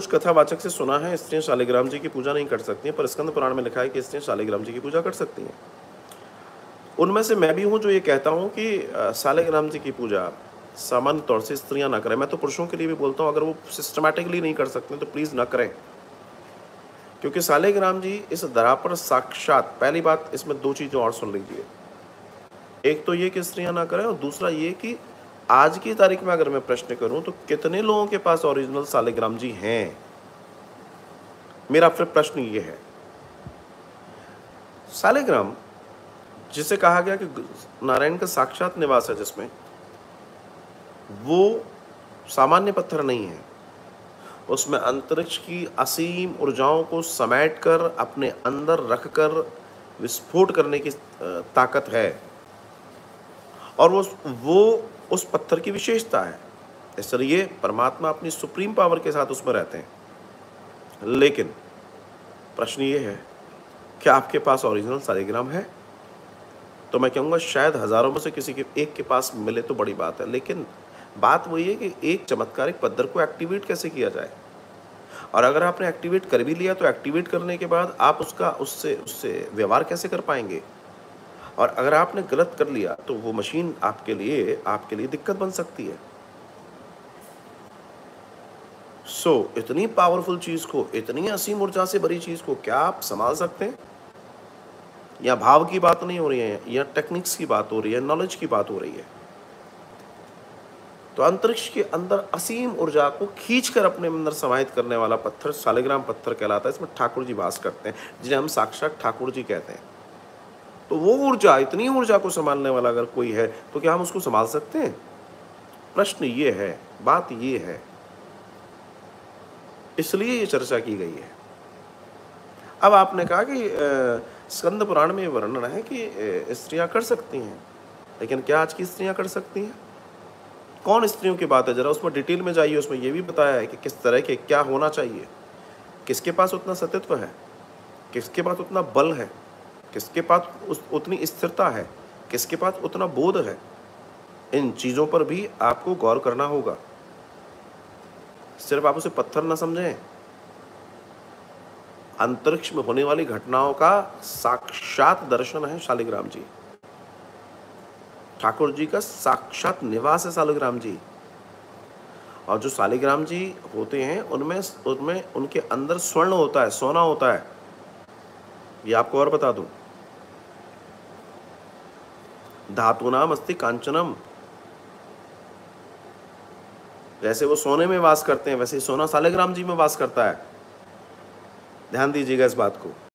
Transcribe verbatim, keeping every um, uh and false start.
कुछ कथावाचक से सुना है स्त्रियाँ शालिग्राम जी की पूजा नहीं कर सकती हैं, पर स्कंद पुराण में लिखा है कि स्त्रियाँ शालिग्राम जी की पूजा कर सकती हैं। उनमें से मैं भी हूँ जो ये कहता हूँ कि शालिग्राम जी की पूजा सामान्य तौर से स्त्रियाँ ना करें। मैं तो पुरुषों के लिए भी बोलता हूँ, अगर वो सिस्टमेटिकली नहीं कर सकते तो प्लीज़ ना करें, क्योंकि शालिग्राम जी इस धरा पर साक्षात, पहली बात इसमें दो चीज़ें और सुन लीजिए, एक तो ये कि स्त्रियाँ ना करें और दूसरा ये कि आज की तारीख में अगर मैं प्रश्न करूं तो कितने लोगों के पास ओरिजिनल शालिग्राम जी हैं? मेरा फिर प्रश्न ये है, शालिग्राम जिसे कहा गया कि नारायण का साक्षात निवास है, जिसमें वो सामान्य पत्थर नहीं है, उसमें अंतरिक्ष की असीम ऊर्जाओं को समेटकर अपने अंदर रखकर विस्फोट करने की ताकत है, और वो वो उस पत्थर की विशेषता है। इसलिए परमात्मा अपनी सुप्रीम पावर के साथ उसमें रहते हैं। लेकिन प्रश्न ये है, क्या आपके पास ओरिजिनल शालिग्राम है? तो मैं कहूँगा शायद हज़ारों में से किसी के एक के पास मिले तो बड़ी बात है, लेकिन बात वही है कि एक चमत्कारिक पत्थर को एक्टिवेट कैसे किया जाए, और अगर आपने एक्टिवेट कर भी लिया तो एक्टिवेट करने के बाद आप उसका उससे उससे व्यवहार कैसे कर पाएंगे, और अगर आपने गलत कर लिया तो वो मशीन आपके लिए आपके लिए दिक्कत बन सकती है। सो so, इतनी पावरफुल चीज़ को, इतनी असीम ऊर्जा से भरी चीज़ को क्या आप संभाल सकते हैं? या भाव की बात नहीं हो रही है, या टेक्निक्स की बात हो रही है, नॉलेज की बात हो रही है। तो अंतरिक्ष के अंदर असीम ऊर्जा को खींचकर अपने अंदर समाहित करने वाला पत्थर शालिग्राम पत्थर कहलाता है। इसमें ठाकुर जी वास करते हैं, जिन्हें हम साक्षात ठाकुर जी कहते हैं। तो वो ऊर्जा, इतनी ऊर्जा को संभालने वाला अगर कोई है तो क्या हम उसको संभाल सकते हैं? प्रश्न ये है, बात ये है, इसलिए ये चर्चा की गई है। अब आपने कहा कि स्कंद पुराण में वर्णन है कि स्त्रियां कर सकती हैं, लेकिन क्या आज की स्त्रियां कर सकती हैं? कौन स्त्रियों की बात है? जरा उसमें डिटेल में जाइए। उसमें यह भी बताया है कि किस तरह के क्या होना चाहिए, किसके पास उतना सत्वत्व है, किसके पास उतना बल है, किसके पास उतनी स्थिरता है, किसके पास उतना बोध है। इन चीज़ों पर भी आपको गौर करना होगा। सिर्फ आप उसे पत्थर ना समझें, अंतरिक्ष में होने वाली घटनाओं का साक्षात दर्शन है शालिग्राम जी। ठाकुर जी का साक्षात निवास है शालिग्राम जी, और जो शालिग्राम जी होते हैं उनमें उनमें उनके अंदर स्वर्ण होता है, सोना होता है। ये आपको और बता दूं, धातुनाम अस्ति कांचनम, जैसे वो सोने में वास करते हैं वैसे सोना शालिग्राम जी में वास करता है। ध्यान दीजिएगा इस बात को।